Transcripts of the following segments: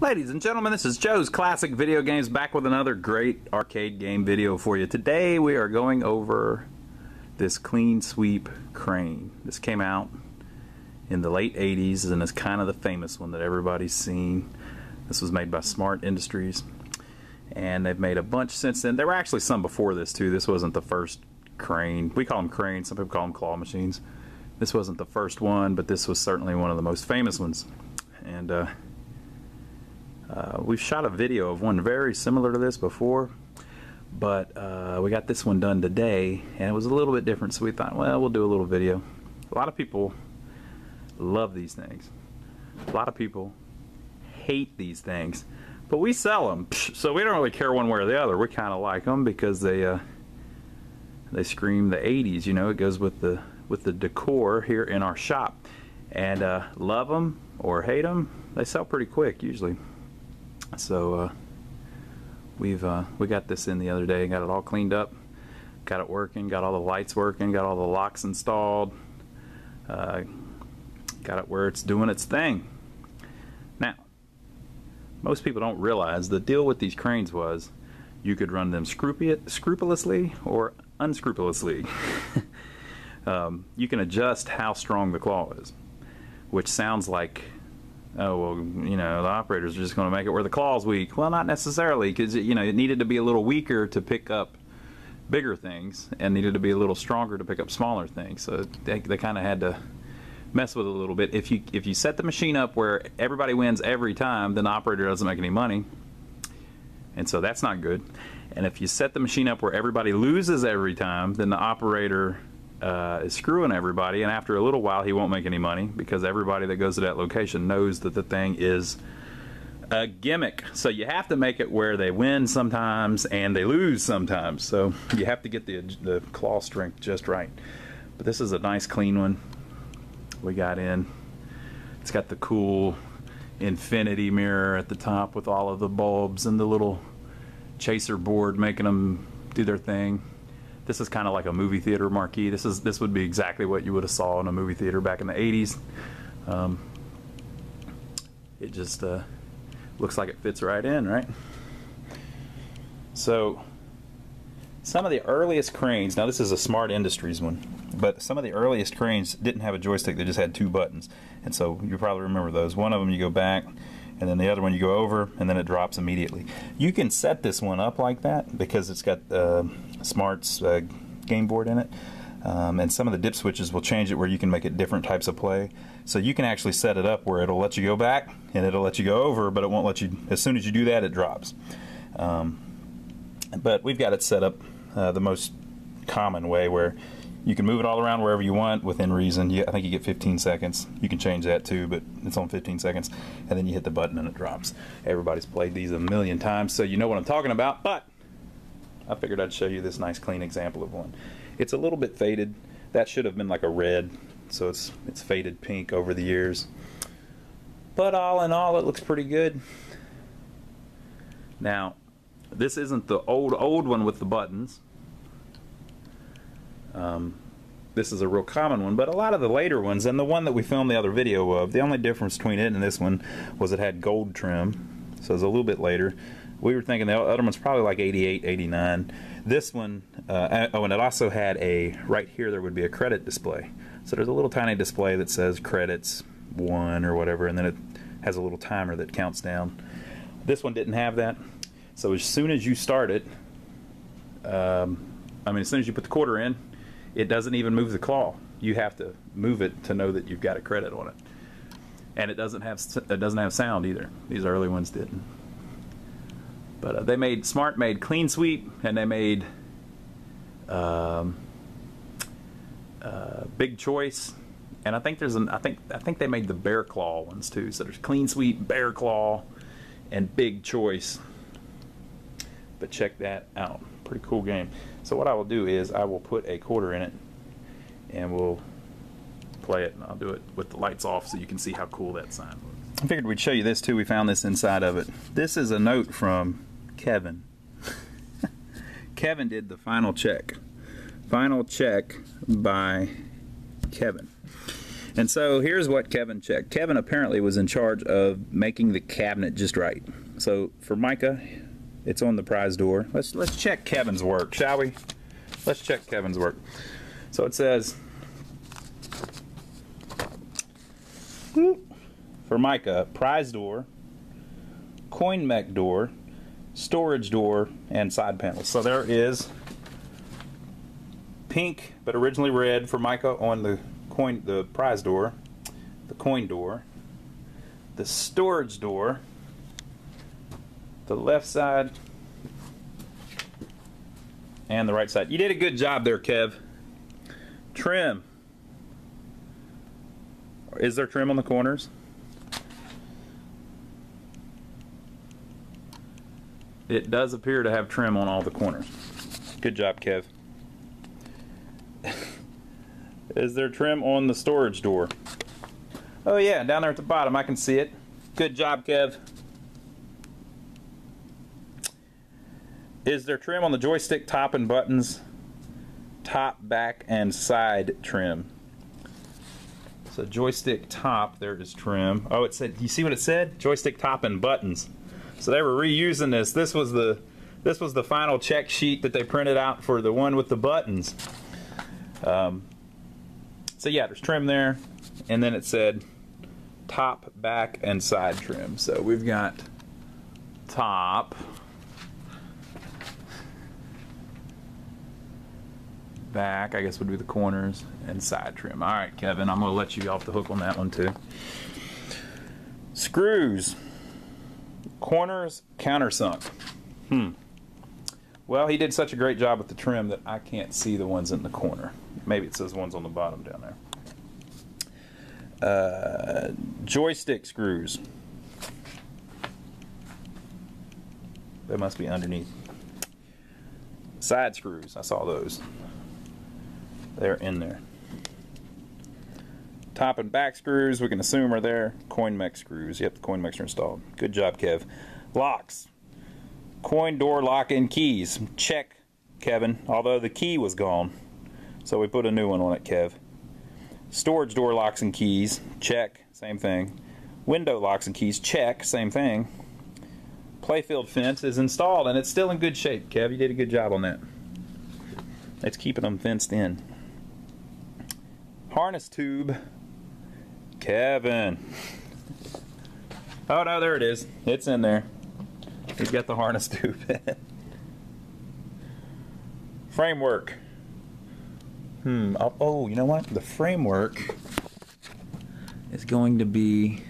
Ladies and gentlemen, this is Joe's Classic Video Games back with another great arcade game video for you. Today we are going over this Clean Sweep crane. This came out in the late 80s and is kind of the famous one that everybody's seen. This was made by Smart Industries and they've made a bunch since then. There were actually some before this too. This wasn't the first crane. We call them cranes, some people call them claw machines. This wasn't the first one, but this was certainly one of the most famous ones. And we've shot a video of one very similar to this before, but we got this one done today and it was a little bit different, so we thought, well, we'll do a little video. A lot of people love these things. A lot of people hate these things, but we sell them, so we don't really care one way or the other. We kind of like them because they scream the 80s, you know. It goes with the decor here in our shop. And love them or hate them, they sell pretty quick usually. So we got this in the other day and got it all cleaned up, got it working, got all the lights working, got all the locks installed, got it where it's doing its thing. Now, most people don't realize the deal with these cranes was you could run them scrupulously or unscrupulously. You can adjust how strong the claw is, which sounds like, oh, well, you know, the operators are just going to make it where the claw's weak. Well, not necessarily, because, you know, it needed to be a little weaker to pick up bigger things and needed to be a little stronger to pick up smaller things. So they kind of had to mess with it a little bit. If you set the machine up where everybody wins every time, then the operator doesn't make any money. And so that's not good. And if you set the machine up where everybody loses every time, then the operator is screwing everybody, and after a little while he won't make any money because everybody that goes to that location knows that the thing is a gimmick. So you have to make it where they win sometimes and they lose sometimes, so you have to get the claw strength just right. But this is a nice clean one we got in. It's got the cool infinity mirror at the top with all of the bulbs and the little chaser board making them do their thing. This is kind of like a movie theater marquee. This would be exactly what you would have saw in a movie theater back in the 80s. It just looks like it fits right in, right? So some of the earliest cranes, now this is a Smart Industries one, but some of the earliest cranes didn't have a joystick, they just had two buttons. And so you probably remember those. One of them you go back, and then the other one you go over, and then it drops immediately. You can set this one up like that because it's got Smart's game board in it, and some of the dip switches will change it where you can make it different types of play. So you can actually set it up where it'll let you go back and it'll let you go over, but it won't let you, as soon as you do that it drops. But we've got it set up the most common way where you can move it all around wherever you want within reason. I think you get 15 seconds. You can change that too, but it's on 15 seconds. And then you hit the button and it drops. Everybody's played these a million times, so you know what I'm talking about, but I figured I'd show you this nice clean example of one. It's a little bit faded. That should have been like a red, so it's faded pink over the years. But all in all, it looks pretty good. Now, this isn't the old one with the buttons. This is a real common one, but a lot of the later ones, and the one that we filmed the other video of, the only difference between it and this one was it had gold trim, so it was a little bit later. We were thinking the other one's probably like 88, 89. This one, oh, and it also had a, right here there would be a credit display. So there's a little tiny display that says credits 1 or whatever, and then it has a little timer that counts down. This one didn't have that, so as soon as you start it, I mean, as soon as you put the quarter in, it doesn't even move the claw. You have to move it to know that you've got a credit on it. And it doesn't have sound either. These early ones didn't. But they made, Smart made Clean Sweep, and they made Big Choice, and I think there's an I think they made the Bear Claw ones too. So there's Clean Sweep, Bear Claw, and Big Choice. But check that out. Pretty cool game. So what I will do is I will put a quarter in it and we'll play it, and I'll do it with the lights off so you can see how cool that sign looks. I figured we'd show you this too. We found this inside of it. This is a note from Kevin. Kevin did the final check. Final check by Kevin. And so here's what Kevin checked. Kevin apparently was in charge of making the cabinet just right. So for Micah, it's on the prize door. Let's check Kevin's work, shall we? Let's check Kevin's work. So it says, for Micah, prize door, coin mech door, storage door, and side panels. So there is pink, but originally red for Micah on the coin, the prize door, the coin door, the storage door, the left side, and the right side. You did a good job there, Kev. Trim. Is there trim on the corners? It does appear to have trim on all the corners. Good job, Kev. Is there trim on the storage door? Oh yeah, down there at the bottom, I can see it. Good job, Kev. Is there trim on the joystick top and buttons? Top, back, and side trim. So joystick top, there is trim. Oh, it said, you see what it said? Joystick top and buttons. So they were reusing this. This was the final check sheet that they printed out for the one with the buttons. So yeah, there's trim there, and then it said top, back, and side trim. So we've got top, back, I guess would be the corners, and side trim. All right, Kevin, I'm gonna let you off the hook on that one too. Screws, corners, countersunk. Well, he did such a great job with the trim that I can't see the ones in the corner. Maybe it says ones on the bottom down there. Joystick screws. They must be underneath. Side screws, I saw those. They're in there. Top and back screws, we can assume are there. Coin mech screws, yep, the coin mechs are installed. Good job, Kev. Locks. Coin door lock and keys. Check, Kevin, although the key was gone. So we put a new one on it, Kev. Storage door locks and keys, check, same thing. Window locks and keys, check, same thing. Playfield fence is installed and it's still in good shape, Kev. You did a good job on that. It's keeping them fenced in. Harness tube, Kevin. Oh no, there it is. It's in there. He's got the harness tube. Framework. Oh, you know what? The framework is going to be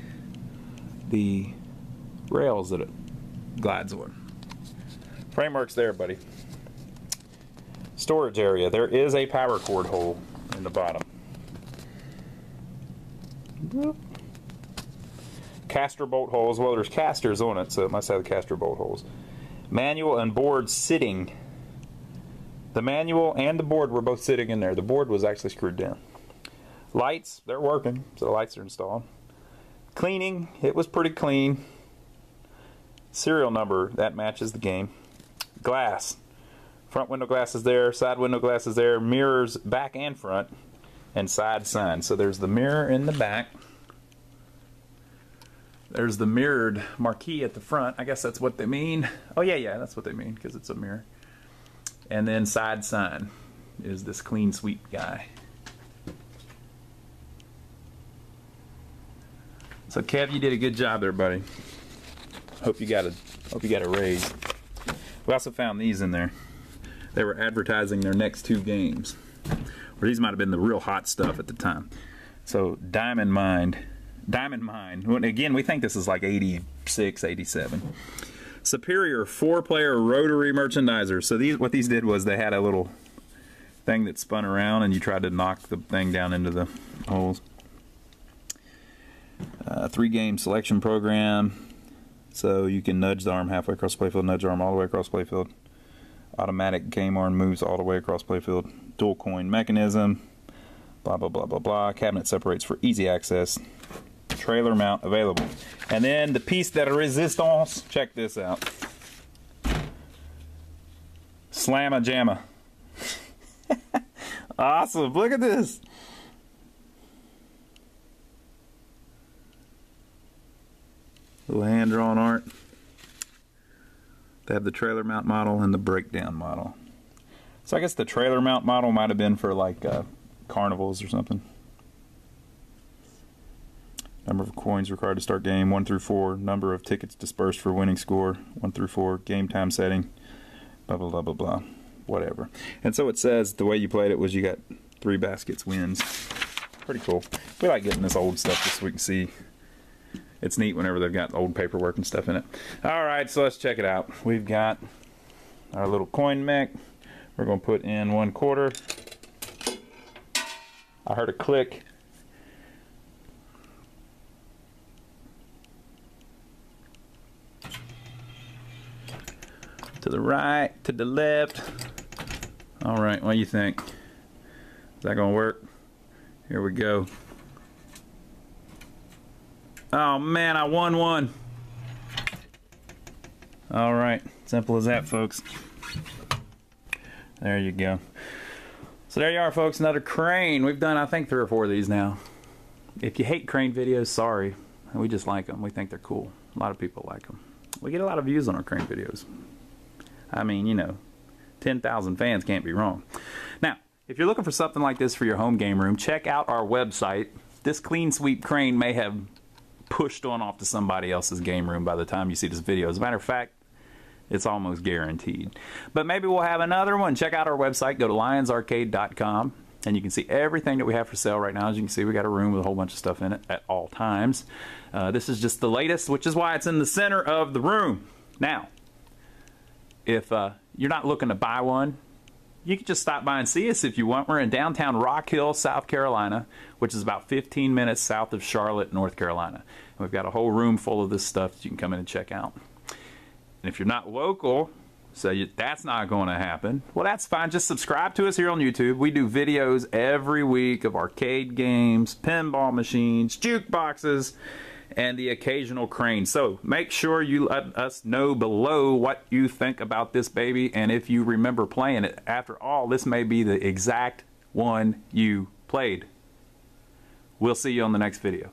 the rails that it glides on. Framework's there, buddy. Storage area. There is a power cord hole in the bottom. Caster bolt holes. Well, there's casters on it, so it must have the caster bolt holes. Manual and board sitting. The manual and the board were both sitting in there. The board was actually screwed down. Lights, they're working, so the lights are installed. Cleaning, it was pretty clean. Serial number, that matches the game. Glass, front window glass is there, side window glass is there, mirrors back and front, and side sign. So there's the mirror in the back. There's the mirrored marquee at the front. I guess that's what they mean. Oh yeah, yeah, that's what they mean, because it's a mirror. And then side sign is this Clean Sweep guy. So Kev, you did a good job there, buddy. Hope you got a raise. We also found these in there. They were advertising their next two games. Or these might have been the real hot stuff at the time. So Diamond Mind. Diamond Mind. Again, we think this is like 86, 87. Superior four-player rotary merchandiser. So these, what these did was they had a little thing that spun around and you tried to knock the thing down into the holes. Three-game selection program. So you can nudge the arm halfway across the playfield, nudge the arm all the way across the playfield. Automatic game arm moves all the way across the playfield. Dual coin mechanism. Blah, blah, blah, blah, blah. Cabinet separates for easy access. Trailer mount available. And then the piece de resistance, check this out. Slamma Jamma. Awesome, look at this. Little hand-drawn art. They have the trailer mount model and the breakdown model. So I guess the trailer mount model might have been for like carnivals or something. Number of coins required to start game, 1 through 4. Number of tickets dispersed for winning score, 1 through 4. Game time setting, blah, blah, blah, blah, blah. Whatever. And so it says the way you played it was you got 3 baskets wins. Pretty cool. We like getting this old stuff just so we can see. It's neat whenever they've got old paperwork and stuff in it. All right, so let's check it out. We've got our little coin mech. We're going to put in 1/4. I heard a click. To the right, to the left. All right, what do you think? Is that gonna work? Here we go. Oh man, I won one. All right, simple as that, folks. There you go. So there you are, folks, another crane. We've done, I think, 3 or 4 of these now. If you hate crane videos, sorry. We just like them, we think they're cool. A lot of people like them. We get a lot of views on our crane videos. I mean, you know, 10,000 fans can't be wrong. Now, if you're looking for something like this for your home game room, check out our website. This Clean Sweep crane may have pushed on off to somebody else's game room by the time you see this video. As a matter of fact, it's almost guaranteed. But maybe we'll have another one. Check out our website. Go to LyonsArcade.com, and you can see everything that we have for sale right now. As you can see, we got a room with a whole bunch of stuff in it at all times. This is just the latest, which is why it's in the center of the room. Now, if you're not looking to buy one, you can just stop by and see us if you want. We're in downtown Rock Hill, South Carolina, which is about 15 minutes south of Charlotte, North Carolina. And we've got a whole room full of this stuff that you can come in and check out. And if you're not local, so that's not going to happen, well, that's fine. Just subscribe to us here on YouTube. We do videos every week of arcade games, pinball machines, jukeboxes, and the occasional crane. So make sure you let us know below what you think about this baby and if you remember playing it. After all, this may be the exact one you played. We'll see you on the next video.